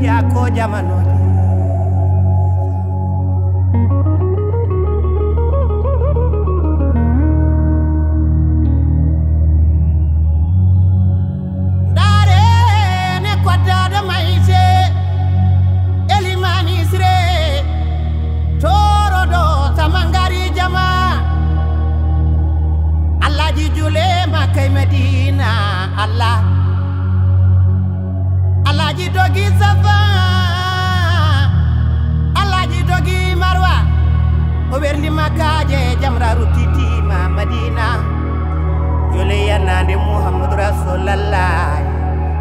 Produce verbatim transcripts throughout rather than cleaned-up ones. yako jamani. Allah Allah ji dogi safa Allah ji dogi marwa o berni makaje jamra rutiti ma Madina juliya nande Muhammad Rasulullah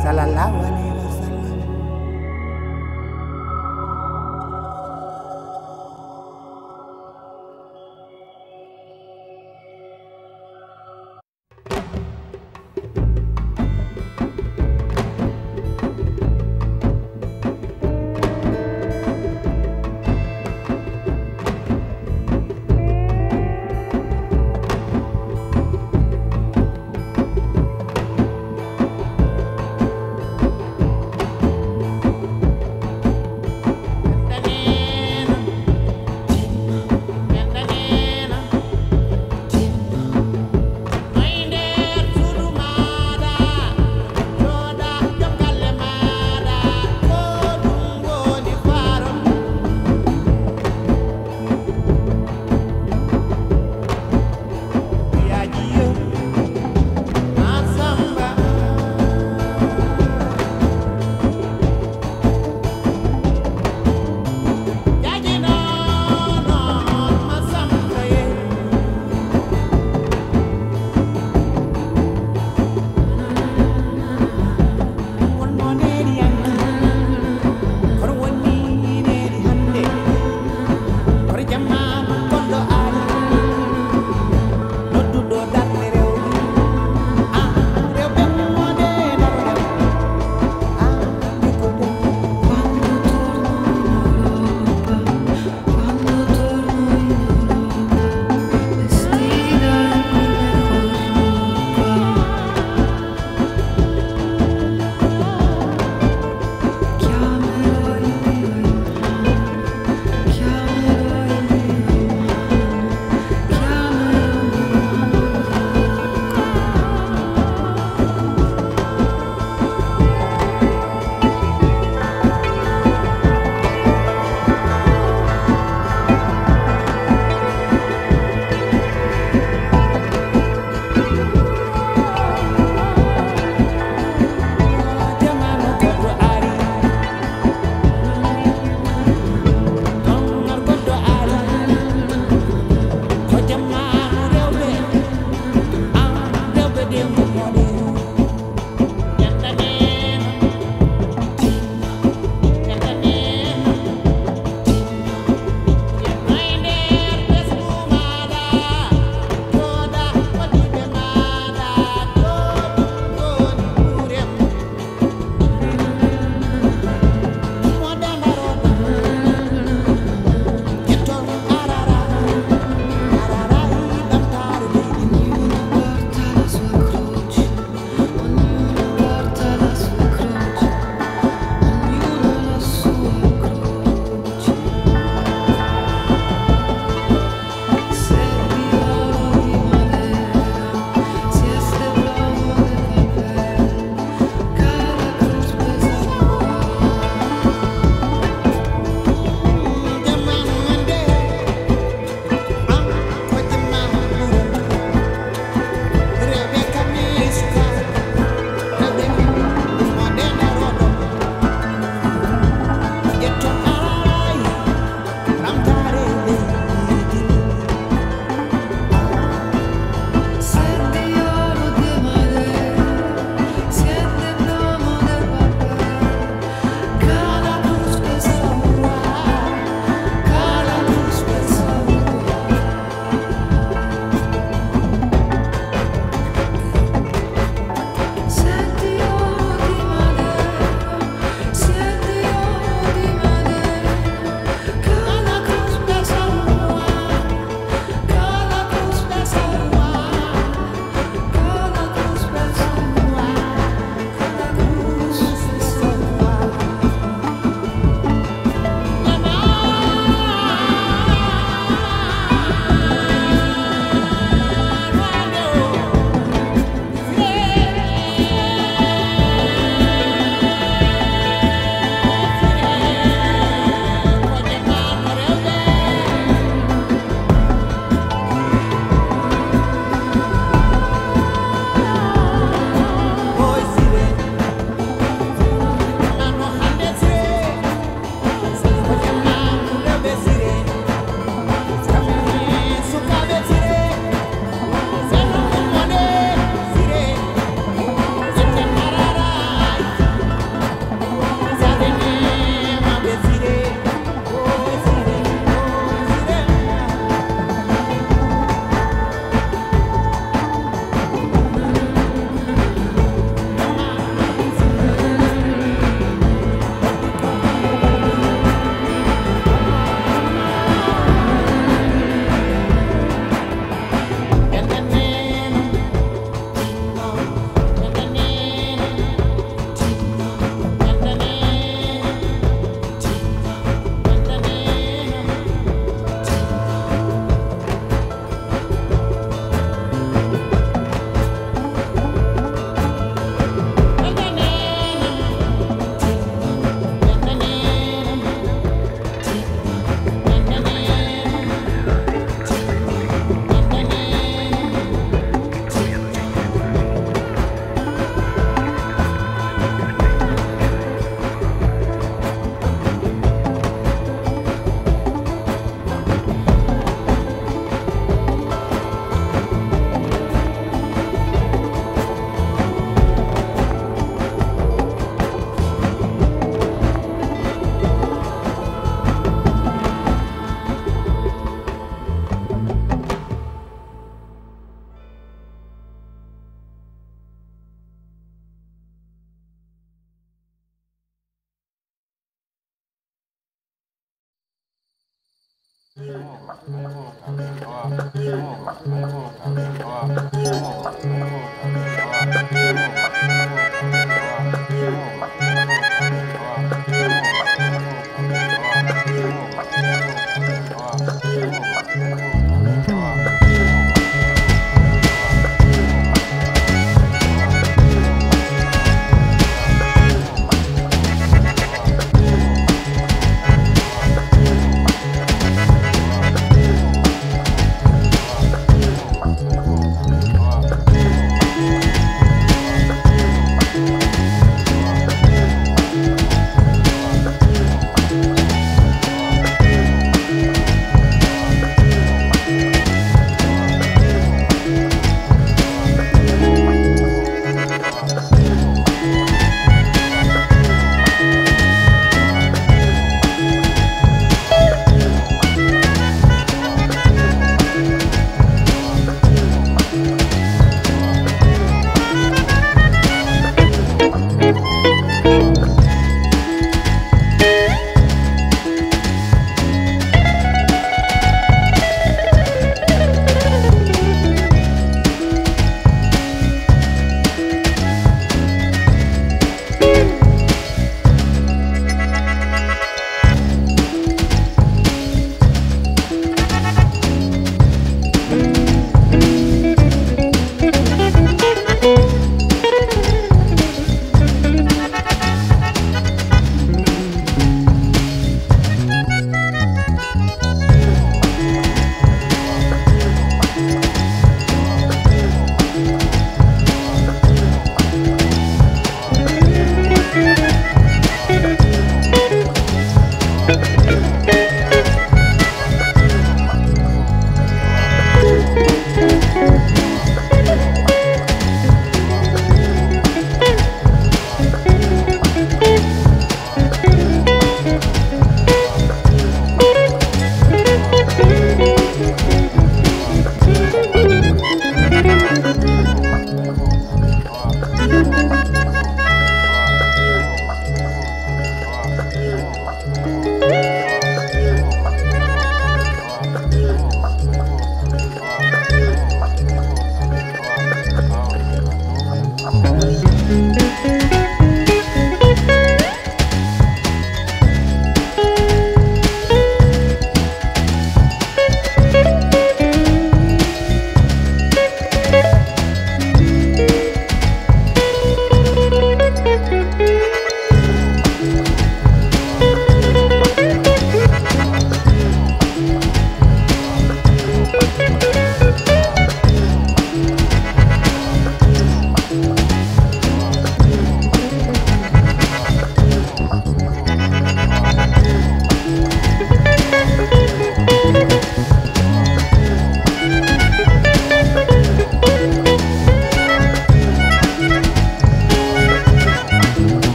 sallallahu alaihi wasallam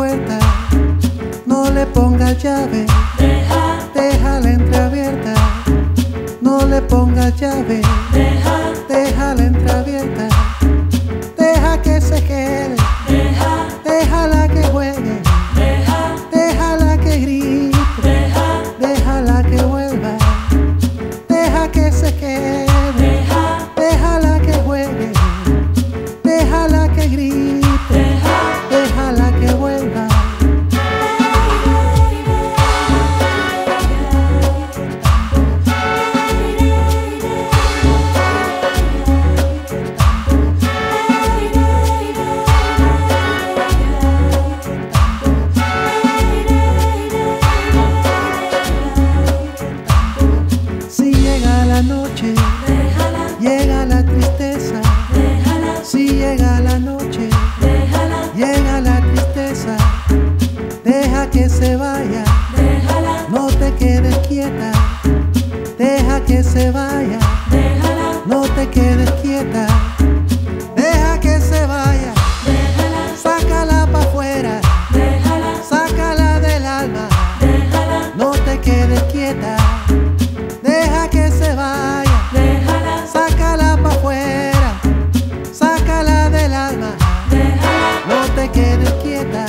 puerta, no le pongas llave, deja, déjala entreabierta, no le pongas llave, deja, déjala entreabierta, deja que se quede, deja, déjala que juegue, deja, déjala que grite, deja, déjala que vuelva, deja que se quede, deja, déjala que juegue, déjala que grite, déjala que vuelva. Si llega la noche, déjala, llega la tristeza, déjala, si llega la noche, déjala, llega la tristeza, deja que se vaya, déjala, no te quedes quieta, deja que se vaya, déjala, no te quedes quieta, deja que se vaya, déjala, sácala pa' afuera, déjala, sácala del alma, déjala, no te quedes quieta, deja que se vaya, déjala, sácala pa' afuera, sácala del alma, déjala, no te quedes quieta.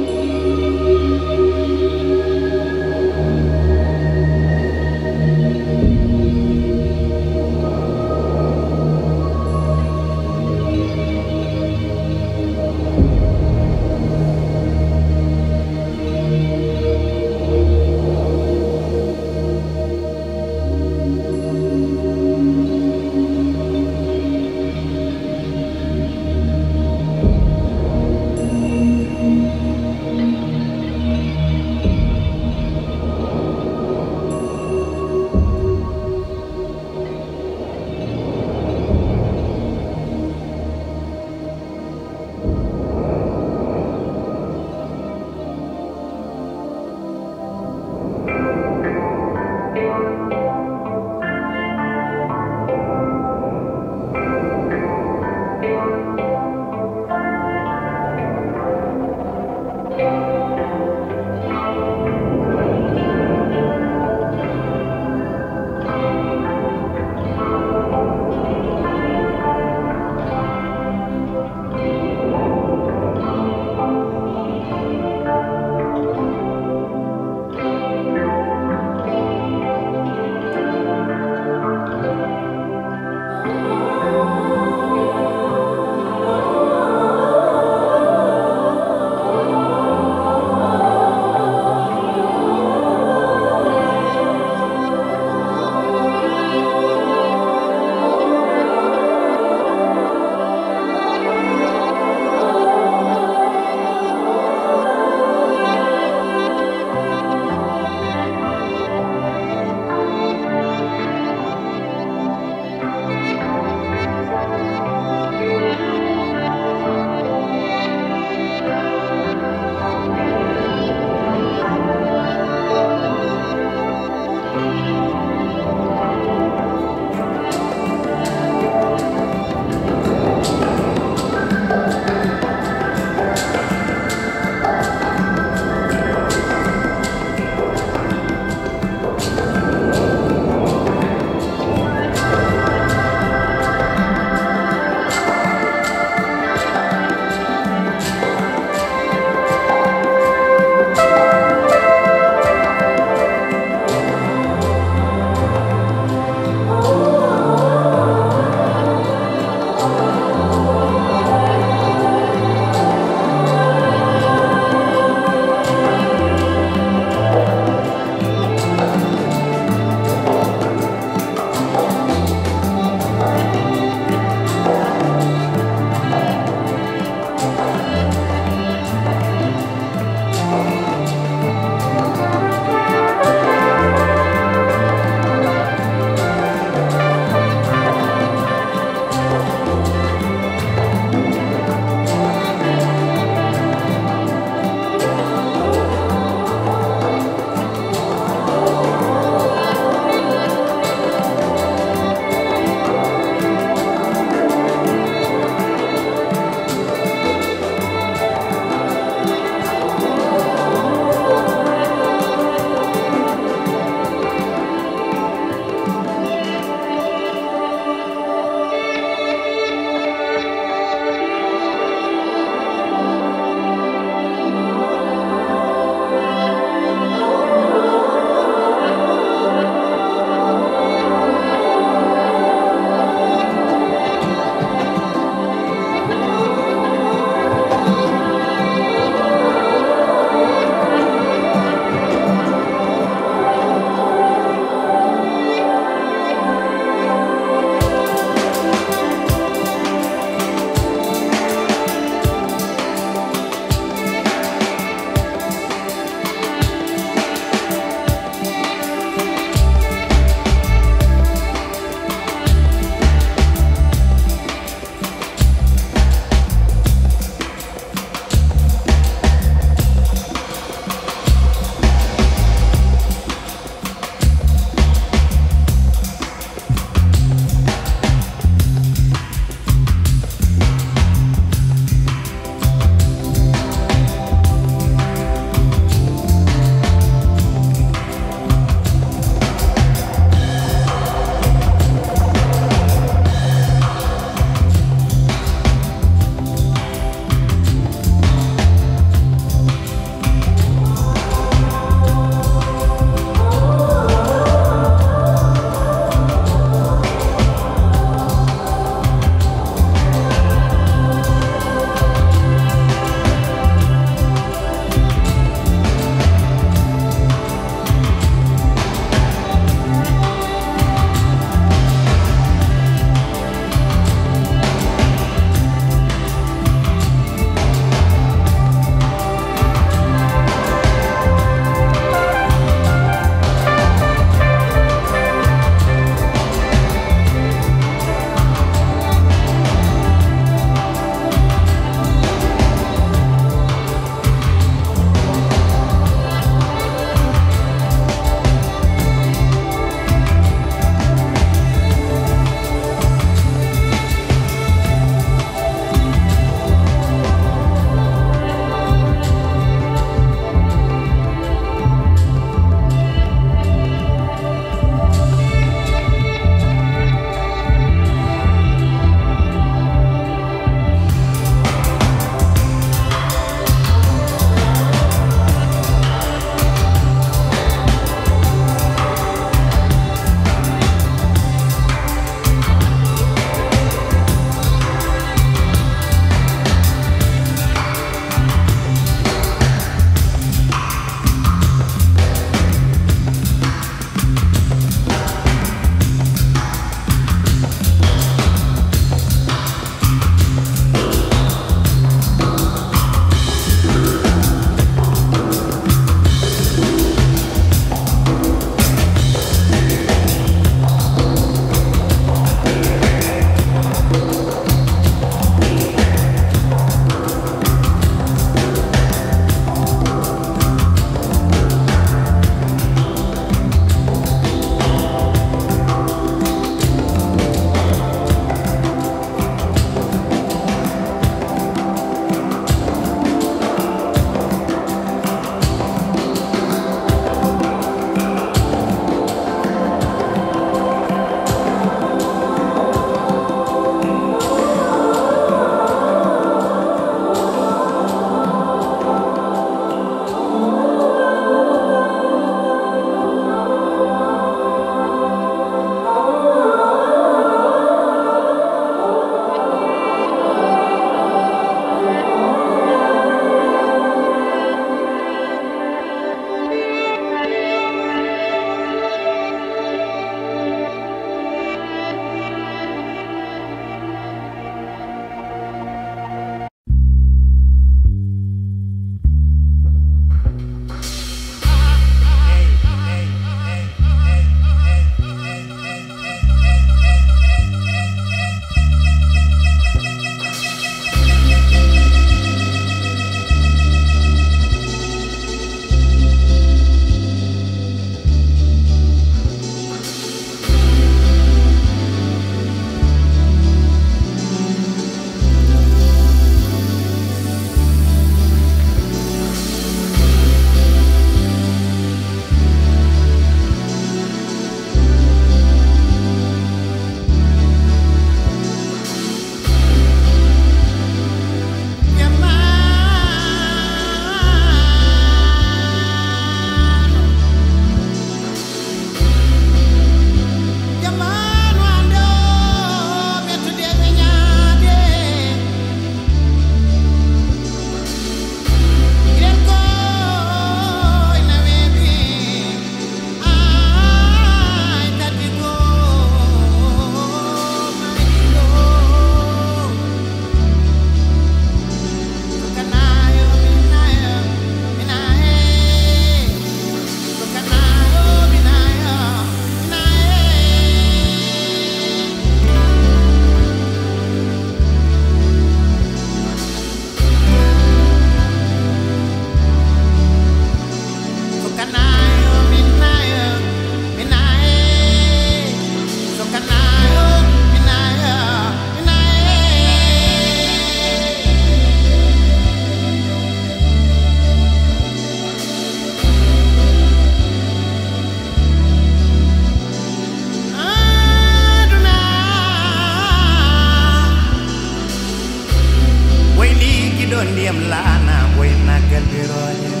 lana buena que el quiero ayer.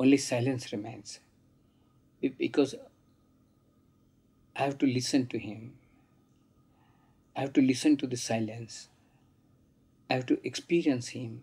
Only silence remains, because I have to listen to him. I have to listen to the silence. I have to experience him.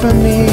for me.